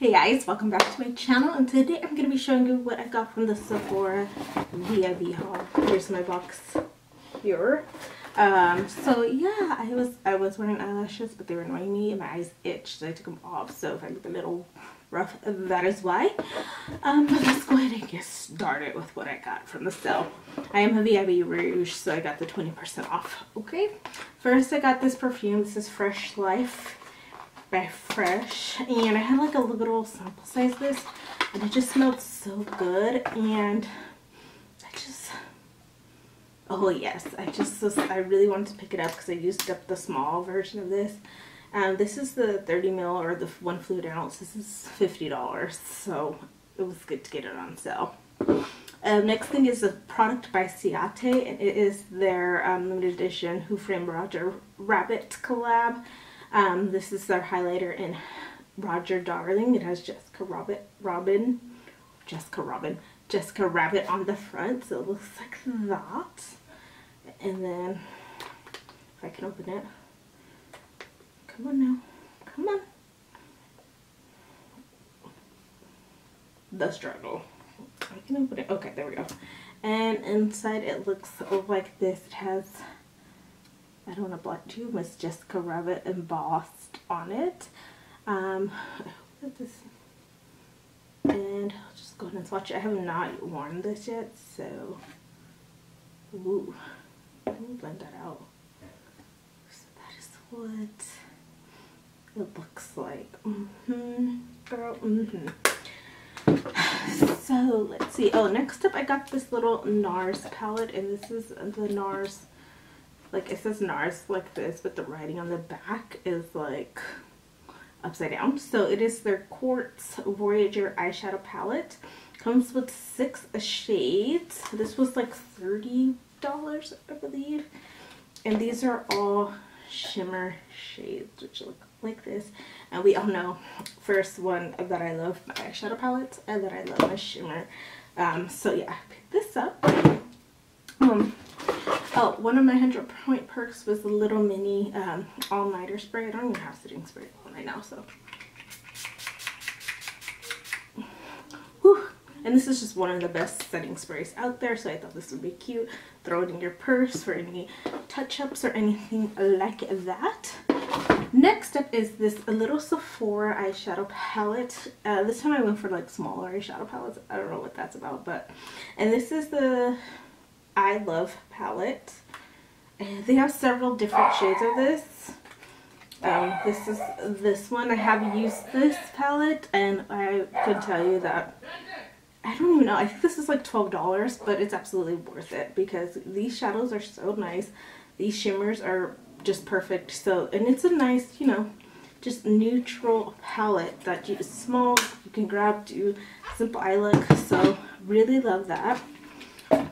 Hey guys, welcome back to my channel, and today I'm going to be showing you what I got from the Sephora VIB haul. Here's my box here. So yeah, I was wearing eyelashes, but they were annoying me and my eyes itched, so I took them off, so if I look a little rough, that is why. But let's go ahead and get started with what I got from the sale. I am a VIB Rouge, so I got the 20% off. Okay, first I got this perfume. This is Fresh Life by Fresh, and I had like a little sample size list, and it just smelled so good, and I just, oh yes, I really wanted to pick it up because I used up the small version of this. This is the 30ml or the 1 fluid ounce. This is $50, so it was good to get it on sale. Next thing is a product by Ciate, and it is their limited edition Who Framed Roger Rabbit collab. This is their highlighter in Roger Darling. It has Jessica Rabbit on the front, so it looks like that. And then, if I can open it, come on now, come on. The struggle. I can open it. Okay, there we go. And inside it looks like this. It has, I don't want to block you, Miss Jessica Rabbit embossed on it. I hope that this, and I'll just go ahead and swatch it. I have not worn this yet, so, ooh, let me blend that out. So that is what it looks like. Girl, So let's see. Oh, next up I got this little NARS palette, and this is the NARS. Like, it says NARS like this, but the writing on the back is like upside down. So it is their Quartz Voyager eyeshadow palette. Comes with 6 shades. This was like $30, I believe. And these are all shimmer shades, which look like this. And we all know, first one, that I love my eyeshadow palettes and that I love my shimmer. So yeah, I picked this up. Oh, one of my 100-point perks was the little mini All Nighter spray. I don't even have sitting spray all night now, so. Whew. And this is just one of the best setting sprays out there, so I thought this would be cute. Throw it in your purse for any touch-ups or anything like that. Next up is this little Sephora eyeshadow palette. This time I went for like smaller eyeshadow palettes. I don't know what that's about, but. And this is the I Love palette. They have several different shades of this. This is this one. I have used this palette, and I could tell you that I don't even know. I think this is like $12, but it's absolutely worth it because these shadows are so nice. These shimmers are just perfect. So, and it's a nice, you know, just neutral palette that you small, you can grab, do simple eye look. So, really love that.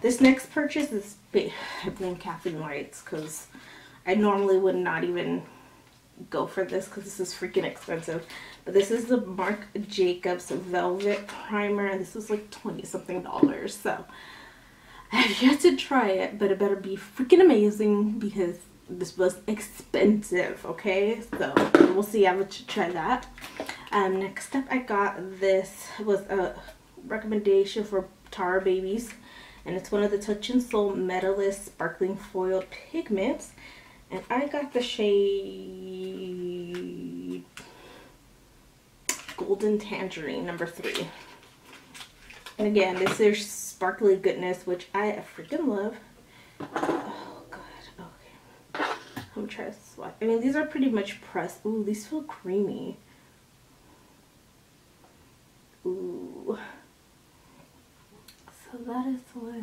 This next purchase is, I blame Catherine White's, because I normally would not even go for this because this is freaking expensive. But this is the Marc Jacobs Velvet Primer, and this was like $20-something. So I have yet to try it, but it better be freaking amazing because this was expensive, okay? So we'll see. I would try that. Next up, I got this. It was a recommendation for Tara Babies. And it's one of the Touch N Sol Metallist Sparkling Foil Pigments. And I got the shade Golden Tangerine, number 3. And again, this is sparkly goodness, which I freaking love. Oh, God. Okay. I'm going to try to swatch. I mean, these are pretty much pressed. Ooh, these feel creamy. Ooh. So that is what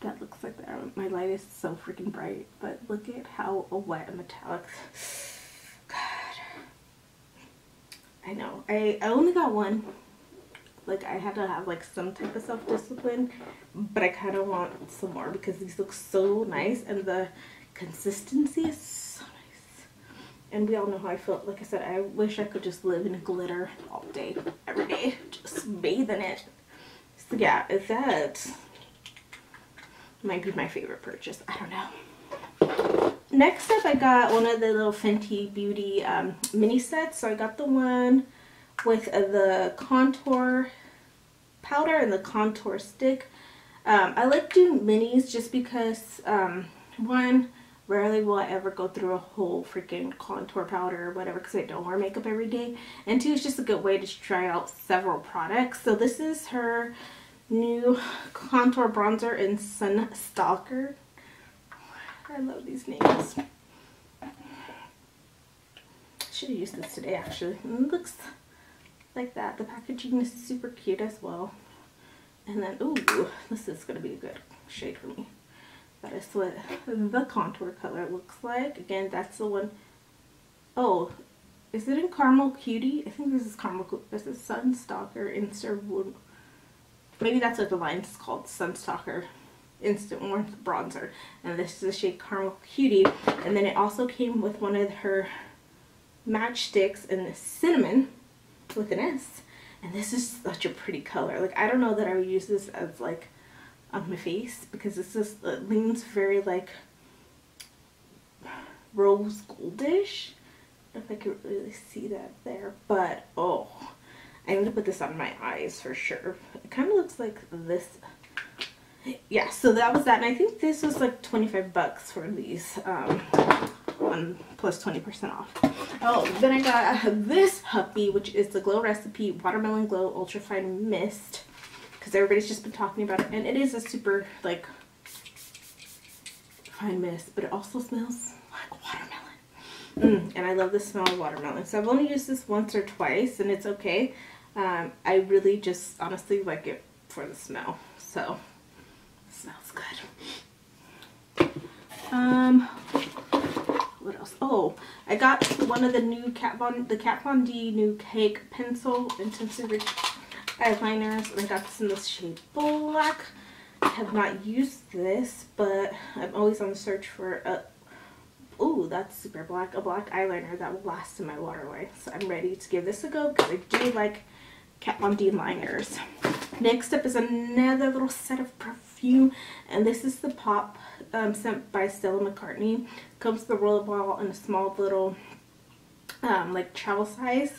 that looks like there. My light is so freaking bright, but look at how wet and metallic. God. I know. I only got one. Like, I had to have like some type of self-discipline, but I kind of want some more because these look so nice and the consistency is so nice. And we all know how I feel. Like I said, I wish I could just live in glitter all day, every day. Just bathe in it. Yeah, that might be my favorite purchase. I don't know. Next up, I got one of the little Fenty Beauty mini sets. So I got the one with the contour powder and the contour stick. I like doing minis just because, one, rarely will I ever go through a whole freaking contour powder or whatever because I don't wear makeup every day. And two, it's just a good way to try out several products. So this is her new contour bronzer in Sun Stalker. I love these names. Should have used this today actually. And it looks like that. The packaging is super cute as well. And then, ooh, this is going to be a good shade for me. That is what the contour color looks like. Again, that's the one. Oh, is it in Caramel Cutie? I think this is Caramel Cutie. This is Sun Stalker Instant Wound. Maybe that's what the line is called, Sun Stalker Instant Warmth Bronzer. And this is the shade Caramel Cutie. And then it also came with one of her matchsticks in the cinnamon with an S. And this is such a pretty color. Like, I don't know that I would use this as like on my face because this is, it leans very like rose goldish. I don't know if I could really see that there, but oh, I'm gonna put this on my eyes for sure. It kind of looks like this. Yeah, so that was that, and I think this was like 25 bucks for these, on plus 20% off. Oh, then I got this puppy, which is the Glow Recipe Watermelon Glow Ultra Fine Mist, because everybody's just been talking about it, and it is a super like fine mist, but it also smells like watermelon. And I love the smell of watermelon. So I've only used this once or twice, and it's okay. I really just honestly like it for the smell. So it smells good. What else? Oh, I got one of the new Kat Von D new cake pencil intensively eyeliners, and I got this in the shade black. I have not used this, but I'm always on the search for a, ooh, that's super black, a black eyeliner that will last in my waterline. So I'm ready to give this a go because I do like Kat Von D liners. Next up is another little set of perfume, and this is the Pop scent by Stella McCartney. Comes with a roller ball and a small little like travel size.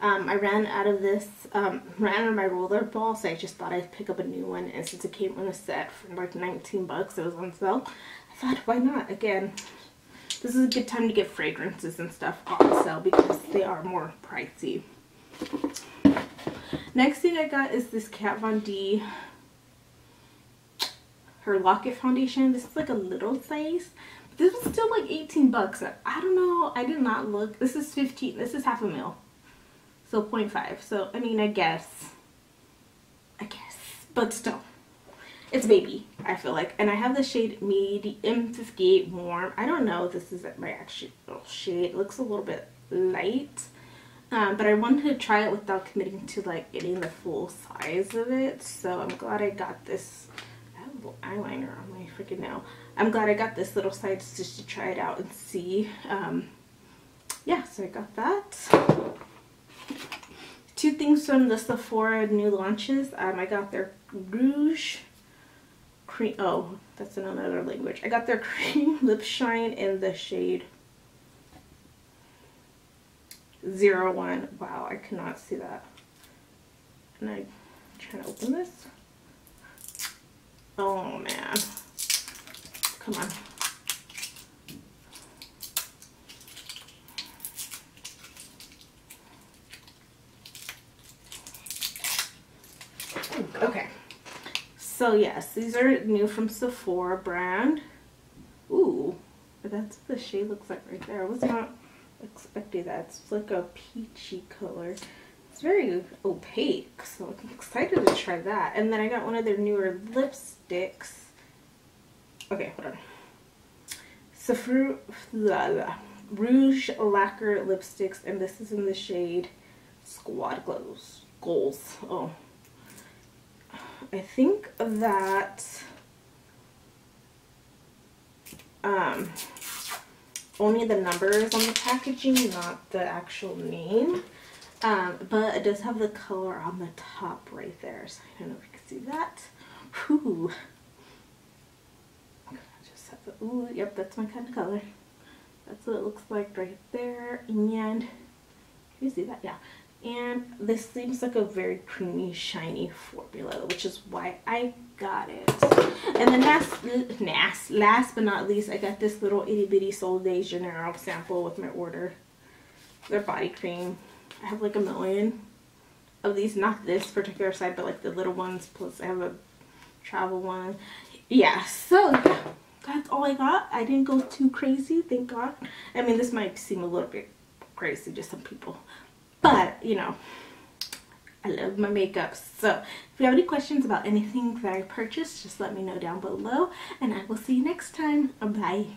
I ran out of this, my roller ball, so I just thought I'd pick up a new one, and since it came in a set for like 19 bucks, it was on sale, I thought, why not? Again, this is a good time to get fragrances and stuff on sale because they are more pricey. Next thing I got is this Kat Von D, her Lock It foundation. This is like a little size. This was still like 18 bucks. I don't know, I did not look. This is 15, this is half a mil. So 0.5. So, I mean, I guess. But still. It's baby, I feel like. And I have the shade medium M58 Warm. I don't know if this is my actual shade. It looks a little bit light. But I wanted to try it without committing to, like, getting the full size of it. So I'm glad I got this. I have a little eyeliner on my freaking nail. I'm glad I got this little size just to try it out and see. Yeah, so I got that. Two things from the Sephora new launches. I got their rouge cream. Oh, that's in another language. I got their cream lip shine in the shade 01. Wow, I cannot see that. And I'm trying to open this. Oh man, come on. Okay, so yes, these are new from Sephora brand. Ooh, that's what the shade looks like right there. I was not expecting that. It's like a peachy color. It's very opaque, so I'm excited to try that. And then I got one of their newer lipsticks. Okay, hold on. Sephora Rouge Lacquer Lipsticks, and this is in the shade Squad Glows. Goals. Oh. I think that only the number is on the packaging, not the actual name, but it does have the color on the top right there, so I don't know if you can see that. Ooh, just have the, ooh, yep, that's my kind of color. That's what it looks like right there, and can you see that? Yeah. and this seems like a very creamy, shiny formula, which is why I got it. And then last but not least, I got this little itty bitty Sol de Janeiro sample with my order. Their body cream. I have like a million of these, not this particular side, but like the little ones, plus I have a travel one. Yeah, so that's all I got. I didn't go too crazy, thank God. I mean, this might seem a little bit crazy to some people, but you know, I love my makeup. So if you have any questions about anything that I purchased, just let me know down below, and I will see you next time. Bye.